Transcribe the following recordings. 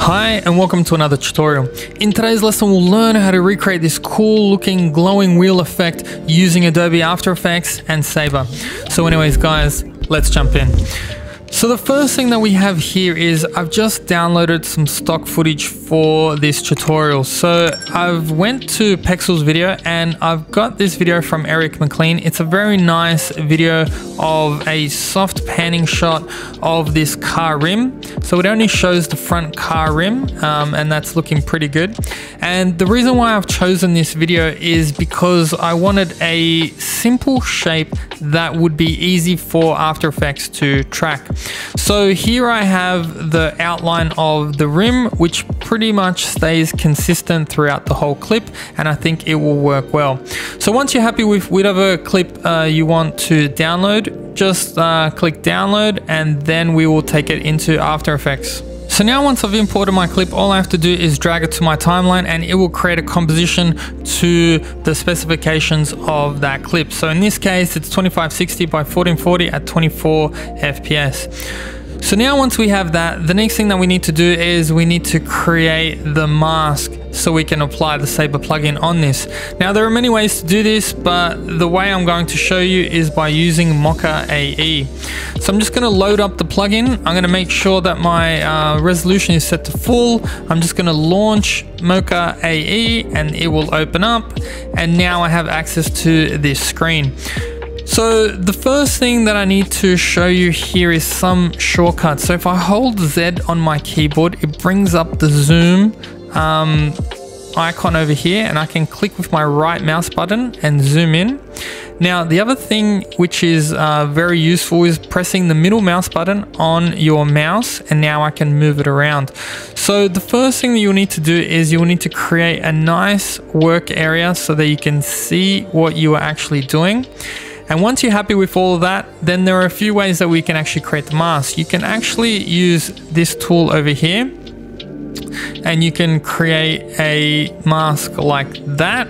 Hi and welcome to another tutorial. In today's lesson we'll learn how to recreate this cool looking glowing wheel effect using Adobe After Effects and Saber. So anyways guys, let's jump in. So the first thing that we have here is I've just downloaded some stock footage for this tutorial. So I've went to Pexels video and I've got this video from Eric McLean. It's a very nice video of a soft panning shot of this car rim. So it only shows the front car rim and that's looking pretty good. And the reason why I've chosen this video is because I wanted a simple shape that would be easy for After Effects to track. So here I have the outline of the rim, which pretty much stays consistent throughout the whole clip, and I think it will work well. So once you're happy with whatever clip you want to download, just click download and then we will take it into After Effects. So now once I've imported my clip, all I have to do is drag it to my timeline and it will create a composition to the specifications of that clip. So in this case, it's 2560 by 1440 at 24 FPS. So now once we have that, the next thing that we need to do is we need to create the mask so we can apply the Saber plugin on this. Now there are many ways to do this, but the way I'm going to show you is by using Mocha AE. So I'm just going to load up the plugin. I'm going to make sure that my resolution is set to full. I'm just going to launch Mocha AE and it will open up, and now I have access to this screen. So the first thing that I need to show you here is some shortcuts. So if I hold Z on my keyboard, it brings up the zoom icon over here, and I can click with my right mouse button and zoom in. Now the other thing which is very useful is pressing the middle mouse button on your mouse, and now I can move it around. So the first thing that you'll need to do is you'll need to create a nice work area so that you can see what you are actually doing. And once you're happy with all of that, then there are a few ways that we can actually create the mask. You can actually use this tool over here, and you can create a mask like that.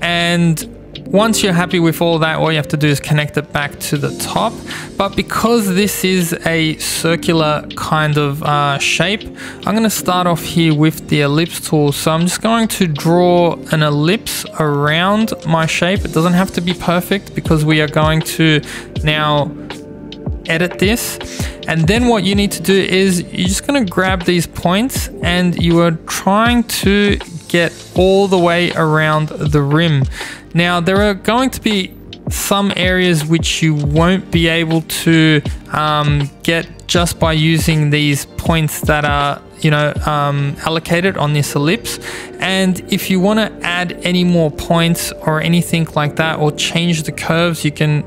And once you're happy with all that, all you have to do is connect it back to the top. But because this is a circular kind of shape, I'm going to start off here with the ellipse tool. So I'm just going to draw an ellipse around my shape. It doesn't have to be perfect because we are going to now edit this. And then what you need to do is you're just going to grab these points and you are trying to get all the way around the rim. Now there are going to be some areas which you won't be able to get just by using these points that are allocated on this ellipse. And if you want to add any more points or anything like that, or change the curves, you can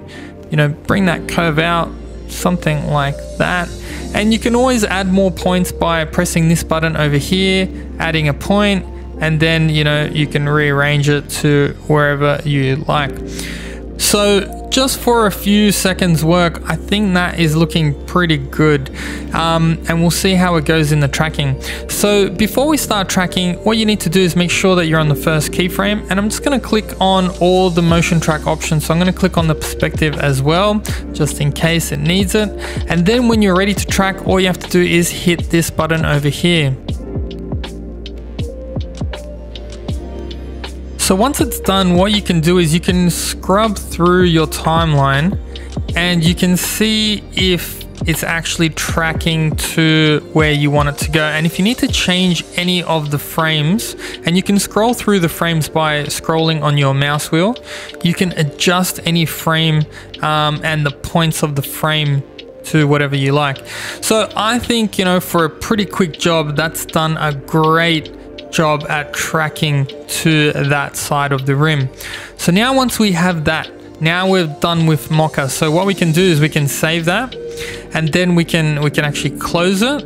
bring that curve out, something like that. And you can always add more points by pressing this button over here, adding a point, and then you can rearrange it to wherever you like. So just for a few seconds work, I think that is looking pretty good, and we'll see how it goes in the tracking. So before we start tracking, what you need to do is make sure that you're on the first keyframe, and I'm just going to click on all the motion track options. So I'm going to click on the perspective as well, just in case it needs it. And then when you're ready to track, all you have to do is hit this button over here. So once it's done, what you can do is you can scrub through your timeline and you can see if it's actually tracking to where you want it to go. And if you need to change any of the frames, and you can scroll through the frames by scrolling on your mouse wheel, you can adjust any frame and the points of the frame to whatever you like. So I think, for a pretty quick job, that's done a great job at tracking to that side of the rim. So now once we have that, now we're done with Mocha. So what we can do is we can save that, and then we can actually close it,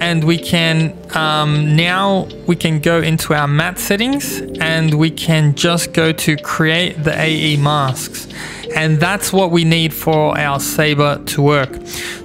and we can now we can go into our matte settings and we can just go to create the AE masks. and that's what we need for our Saber to work.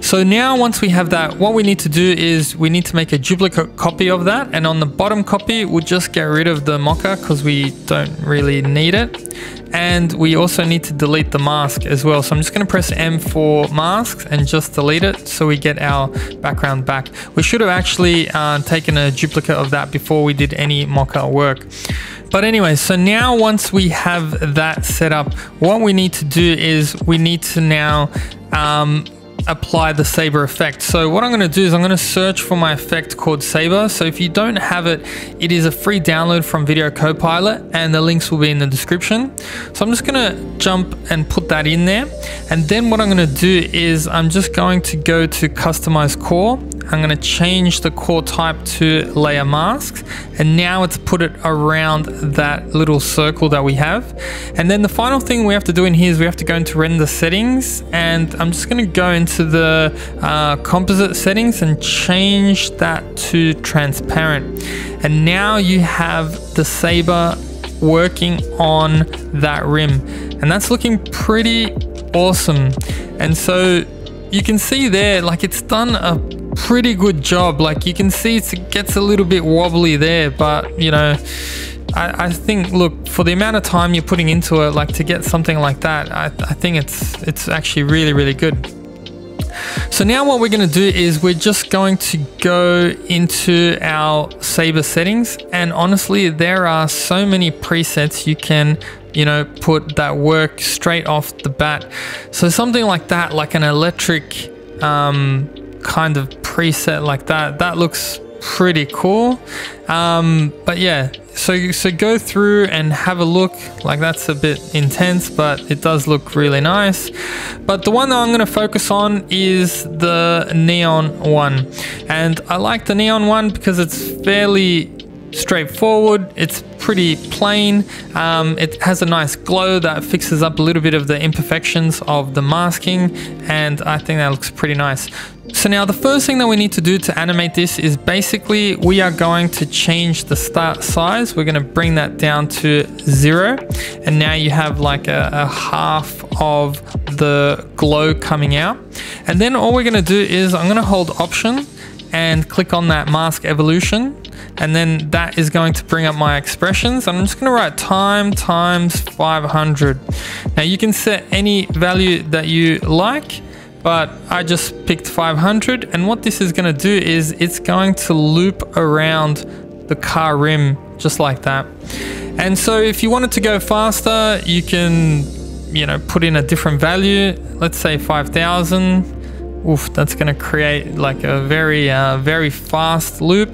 So now once we have that, what we need to do is we need to make a duplicate copy of that, and on the bottom copy we'll just get rid of the Mocha because we don't really need it. And we also need to delete the mask as well. So I'm just going to press M for masks and just delete it so we get our background back. We should have actually taken a duplicate of that before we did any mocha work. But anyway, so now once we have that set up, what we need to do is we need to now apply the Saber effect. So what I'm going to do is I'm going to search for my effect called Saber. So if you don't have it, it is a free download from Video Copilot, and the links will be in the description. So I'm just going to jump and put that in there. And then what I'm going to do is I'm just going to go to customize core. I'm going to change the core type to layer masks, and now it's put it around that little circle that we have. And then the final thing we have to do in here is we have to go into render settings, and I'm just going to go into the composite settings and change that to transparent. And now you have the Saber working on that rim, and that's looking pretty awesome. And so you can see there, like, it's done a pretty good job. Like, you can see it gets a little bit wobbly there, but you know, I think, look, for the amount of time you're putting into it, like, to get something like that, I think it's actually really, really good. So now what we're going to do is we're just going to go into our Saber settings, and honestly there are so many presets you can, you know, put that work straight off the bat. So something like that, like an electric kind of preset like that, that looks pretty cool. But yeah, so go through and have a look. Like, that's a bit intense, but it does look really nice. But the one that I'm going to focus on is the neon one, and I like the neon one because it's fairly straightforward. It's pretty plain. It has a nice glow that fixes up a little bit of the imperfections of the masking, and I think that looks pretty nice. So now the first thing that we need to do to animate this is basically we are going to change the start size. We're going to bring that down to 0, and now you have like a half of the glow coming out. And then all we're going to do is I'm going to hold Option and click on that mask evolution, and then that is going to bring up my expressions. I'm just going to write time times 500. Now you can set any value that you like, but I just picked 500, and what this is going to do is it's going to loop around the car rim just like that. And so if you wanted to go faster, you can, you know, put in a different value. Let's say 5,000. Oof, that's going to create like a very, very fast loop.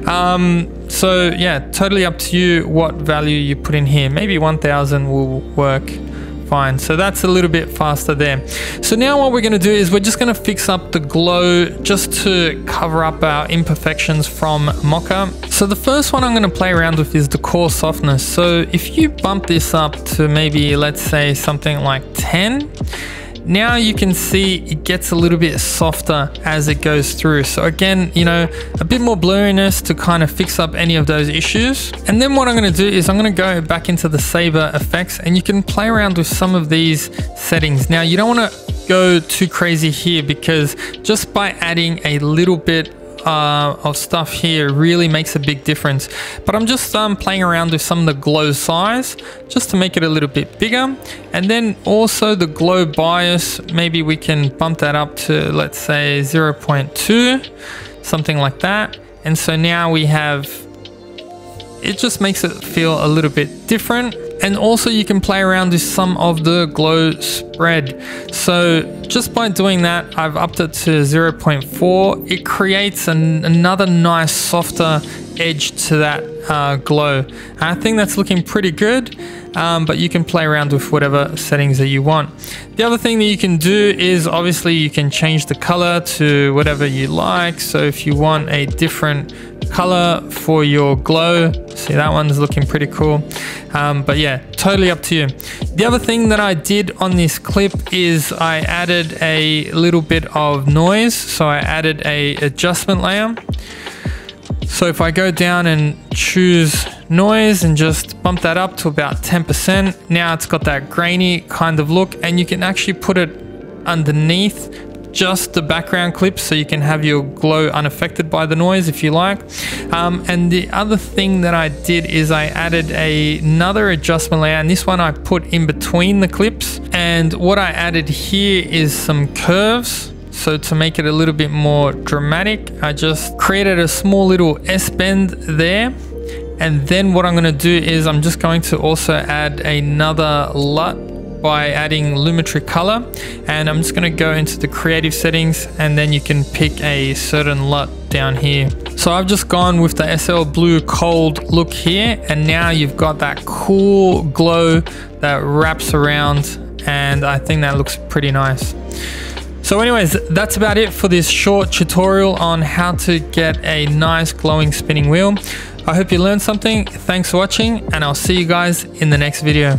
So yeah, totally up to you what value you put in here. Maybe 1,000 will work fine. So that's a little bit faster there. So now what we're going to do is we're just going to fix up the glow just to cover up our imperfections from Mocha. So the first one I'm going to play around with is the core softness. So if you bump this up to maybe, let's say something like 10, now you can see it gets a little bit softer as it goes through. So again, you know, a bit more blurriness to kind of fix up any of those issues. And then what I'm going to do is I'm going to go back into the Saber effects, and you can play around with some of these settings. Now you don't want to go too crazy here, because just by adding a little bit of stuff here really makes a big difference. But I'm just playing around with some of the glow size just to make it a little bit bigger, and then also the glow bias, maybe we can bump that up to, let's say, 0.2, something like that. And so now we have, it just makes it feel a little bit different. And also you can play around with some of the glow spread. So just by doing that, I've upped it to 0.4. It creates another nice softer edge to that glow. And I think that's looking pretty good, but you can play around with whatever settings that you want. The other thing that you can do is obviously you can change the color to whatever you like. So if you want a different color for your glow, see, that one's looking pretty cool. But yeah, totally up to you. The other thing that I did on this clip is I added a little bit of noise. So I added an adjustment layer. So if I go down and choose noise and just bump that up to about 10%. Now it's got that grainy kind of look, and you can actually put it underneath just the background clip, so you can have your glow unaffected by the noise if you like. And the other thing that I did is I added another adjustment layer, and this one I put in between the clips. And what I added here is some curves. So to make it a little bit more dramatic, I just created a small little S-bend there. And then what I'm going to do is I'm just going to also add another LUT by adding Lumetri Color, and I'm just going to go into the creative settings, and then you can pick a certain LUT down here. So I've just gone with the SL Blue Cold look here, and now you've got that cool glow that wraps around, and I think that looks pretty nice. So anyways, that's about it for this short tutorial on how to get a nice glowing spinning wheel. I hope you learned something. Thanks for watching, and I'll see you guys in the next video.